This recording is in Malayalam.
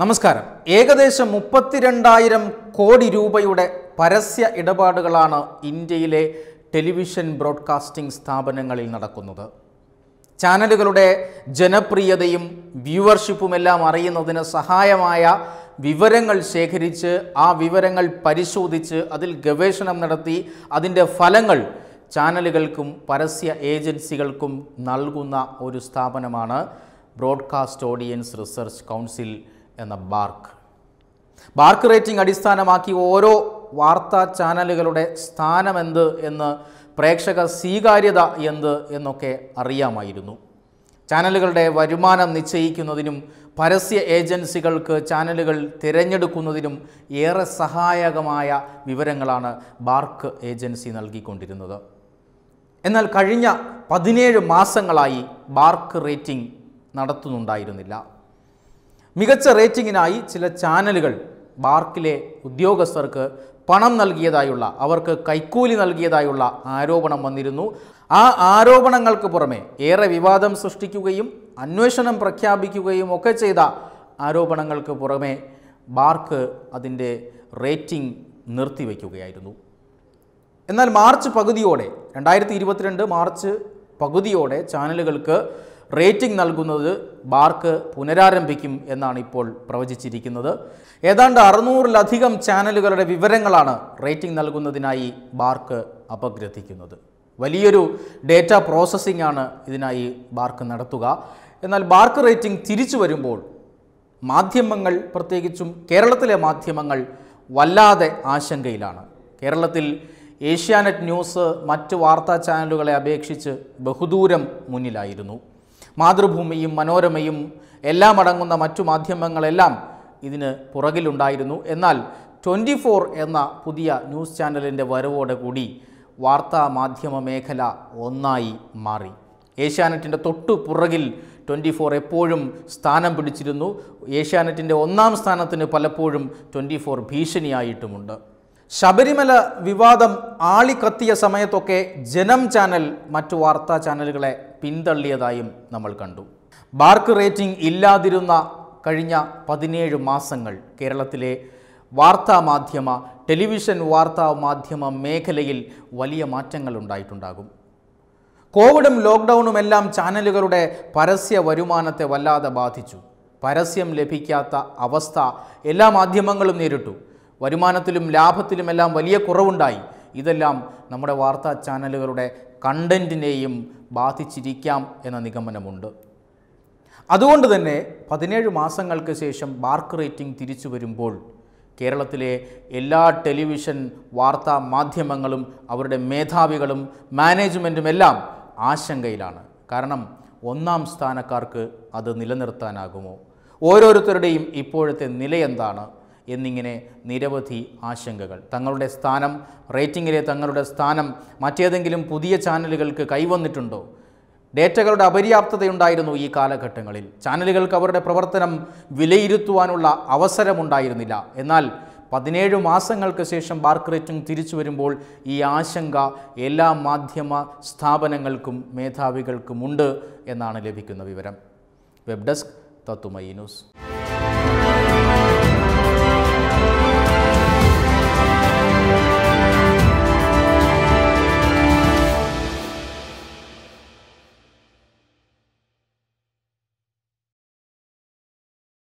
നമസ്കാരം. ഏകദേശം 32,000 കോടി രൂപയുടെ പരസ്യ ഇടപാടുകളാണ് ഇന്ത്യയിലെ ടെലിവിഷൻ ബ്രോഡ്കാസ്റ്റിംഗ് സ്ഥാപനങ്ങളിൽ നടക്കുന്നത്. ചാനലുകളുടെ ജനപ്രിയതയും വ്യൂവർഷിപ്പുമെല്ലാം അറിയുന്നതിന് സഹായമായ വിവരങ്ങൾ ശേഖരിച്ച് ആ വിവരങ്ങൾ പരിശോധിച്ച് അതിൽ ഗവേഷണം നടത്തി അതിൻ്റെ ഫലങ്ങൾ ചാനലുകൾക്കും പരസ്യ ഏജൻസികൾക്കും നൽകുന്ന ഒരു സ്ഥാപനമാണ് ബ്രോഡ്കാസ്റ്റ് ഓഡിയൻസ് റിസർച്ച് കൗൺസിൽ എന്ന ബാർക്ക്. ബാർക്ക് റേറ്റിംഗ് അടിസ്ഥാനമാക്കി ഓരോ വാർത്താ ചാനലുകളുടെ സ്ഥാനമെന്ത് എന്ന്, പ്രേക്ഷക സ്വീകാര്യത എന്ത് എന്നൊക്കെ അറിയാമായിരുന്നു. ചാനലുകളുടെ വരുമാനം നിശ്ചയിക്കുന്നതിനും പരസ്യ ഏജൻസികൾക്ക് ചാനലുകൾ തിരഞ്ഞെടുക്കുന്നതിനും ഏറെ സഹായകമായ വിവരങ്ങളാണ് ബാർക്ക് ഏജൻസി നൽകിക്കൊണ്ടിരുന്നത്. എന്നാൽ കഴിഞ്ഞ 17 മാസങ്ങളായി ബാർക്ക് റേറ്റിംഗ് നടത്തുന്നുണ്ടായിരുന്നില്ല. മികച്ച റേറ്റിംഗിനായി ചില ചാനലുകൾ ബാർക്കിലെ ഉദ്യോഗസ്ഥർക്ക് പണം നൽകിയതായുള്ള, അവർക്ക് കൈക്കൂലി നൽകിയതായുള്ള ആരോപണം വന്നിരുന്നു. ആ ആരോപണങ്ങൾക്ക് പുറമെ ഏറെ വിവാദം സൃഷ്ടിക്കുകയും അന്വേഷണം പ്രഖ്യാപിക്കുകയും ഒക്കെ ചെയ്ത ആരോപണങ്ങൾക്ക് പുറമെ ബാർക്ക് അതിൻ്റെ റേറ്റിംഗ് നിർത്തിവയ്ക്കുകയായിരുന്നു. എന്നാൽ മാർച്ച് 22 മാർച്ച് പകുതിയോടെ ചാനലുകൾക്ക് റേറ്റിംഗ് നൽകുന്നത് ബാർക്ക് പുനരാരംഭിക്കും എന്നാണ് ഇപ്പോൾ പ്രവചിച്ചിരിക്കുന്നത്. ഏതാണ്ട് 600-ലധികം ചാനലുകളുടെ വിവരങ്ങളാണ് റേറ്റിംഗ് നൽകുന്നതിനായി ബാർക്ക് അപഗ്രഥിക്കുന്നത്. വലിയൊരു ഡേറ്റ പ്രോസസ്സിംഗ് ആണ് ഇതിനായി ബാർക്ക് നടത്തുക. എന്നാൽ ബാർക്ക് റേറ്റിംഗ് തിരിച്ചു വരുമ്പോൾ മാധ്യമങ്ങൾ, പ്രത്യേകിച്ചും കേരളത്തിലെ മാധ്യമങ്ങൾ വല്ലാതെ ആശങ്കയിലാണ്. കേരളത്തിൽ ഏഷ്യാനെറ്റ് ന്യൂസ് മറ്റ് വാർത്താ ചാനലുകളെ അപേക്ഷിച്ച് ബഹുദൂരം മുന്നിലായിരുന്നു. മാതൃഭൂമിയും മനോരമയും എല്ലാം അടങ്ങുന്ന മറ്റു മാധ്യമങ്ങളെല്ലാം ഇതിന് പുറകിലുണ്ടായിരുന്നു. എന്നാൽ 24 എന്ന പുതിയ ന്യൂസ് ചാനലിൻ്റെ വരവോടെ കൂടി വാർത്താ മാധ്യമ മേഖല ഒന്നായി മാറി. ഏഷ്യാനെറ്റിൻ്റെ തൊട്ടു പുറകിൽ 24 എപ്പോഴും സ്ഥാനം പിടിച്ചിരുന്നു. ഏഷ്യാനെറ്റിൻ്റെ 1-ാം സ്ഥാനത്തിന് പലപ്പോഴും 24 ഭീഷണിയായിട്ടുമുണ്ട്. ശബരിമല വിവാദം ആളിക്കത്തിയ സമയത്തൊക്കെ ജനം ചാനൽ മറ്റു വാർത്താ ചാനലുകളെ പിന്തള്ളിയതായും നമ്മൾ കണ്ടു. ബാർക്ക് റേറ്റിംഗ് ഇല്ലാതിരുന്ന കഴിഞ്ഞ 17 മാസങ്ങൾ കേരളത്തിലെ വാർത്താ മാധ്യമ, ടെലിവിഷൻ വാർത്താ മാധ്യമ മേഖലയിൽ വലിയ മാറ്റങ്ങൾ ഉണ്ടായിട്ടുണ്ടാകും. കോവിഡും ലോക്ക്ഡൗണുമെല്ലാം ചാനലുകളുടെ പരസ്യ വരുമാനത്തെ വല്ലാതെ ബാധിച്ചു. പരസ്യം ലഭിക്കാത്ത അവസ്ഥ എല്ലാ മാധ്യമങ്ങളും നേരിട്ടു. വരുമാനത്തിലും ലാഭത്തിലുമെല്ലാം വലിയ കുറവുണ്ടായി. ഇതെല്ലാം നമ്മുടെ വാർത്താ ചാനലുകളുടെ കണ്ടൻറ്റിനെയും ബാധിച്ചിരിക്കാം എന്ന നിഗമനമുണ്ട്. അതുകൊണ്ട് തന്നെ 17 മാസങ്ങൾക്ക് ശേഷം ബാർക്ക് റേറ്റിംഗ് തിരിച്ചു വരുമ്പോൾ കേരളത്തിലെ എല്ലാ ടെലിവിഷൻ വാർത്താ മാധ്യമങ്ങളും അവരുടെ മേധാവികളും മാനേജ്മെൻറ്റുമെല്ലാം ആശങ്കയിലാണ്. കാരണം 1-ാം സ്ഥാനക്കാർക്ക് അത് നിലനിർത്താനാകുമോ, ഓരോരുത്തരുടെയും ഇപ്പോഴത്തെ നിലയെന്താണ് എന്നിങ്ങനെ നിരവധി ആശങ്കകൾ. തങ്ങളുടെ സ്ഥാനം, റേറ്റിംഗിലെ തങ്ങളുടെ സ്ഥാനം മറ്റേതെങ്കിലും പുതിയ ചാനലുകൾക്ക് കൈവന്നിട്ടുണ്ടോ? ഡേറ്റകളുടെ അപര്യാപ്തതയുണ്ടായിരുന്നു. ഈ കാലഘട്ടങ്ങളിൽ ചാനലുകൾക്ക് അവരുടെ പ്രവർത്തനം വിലയിരുത്തുവാനുള്ള അവസരമുണ്ടായിരുന്നില്ല. എന്നാൽ 17 മാസങ്ങൾക്ക് ശേഷം ബാർക്ക് റേറ്റിംഗ് തിരിച്ചു വരുമ്പോൾ ഈ ആശങ്ക എല്ലാ മാധ്യമ സ്ഥാപനങ്ങൾക്കും മേധാവികൾക്കുമുണ്ട് എന്നാണ് ലഭിക്കുന്ന വിവരം. വെബ് ഡെസ്ക് തത്തുമൈ ന്യൂസ്.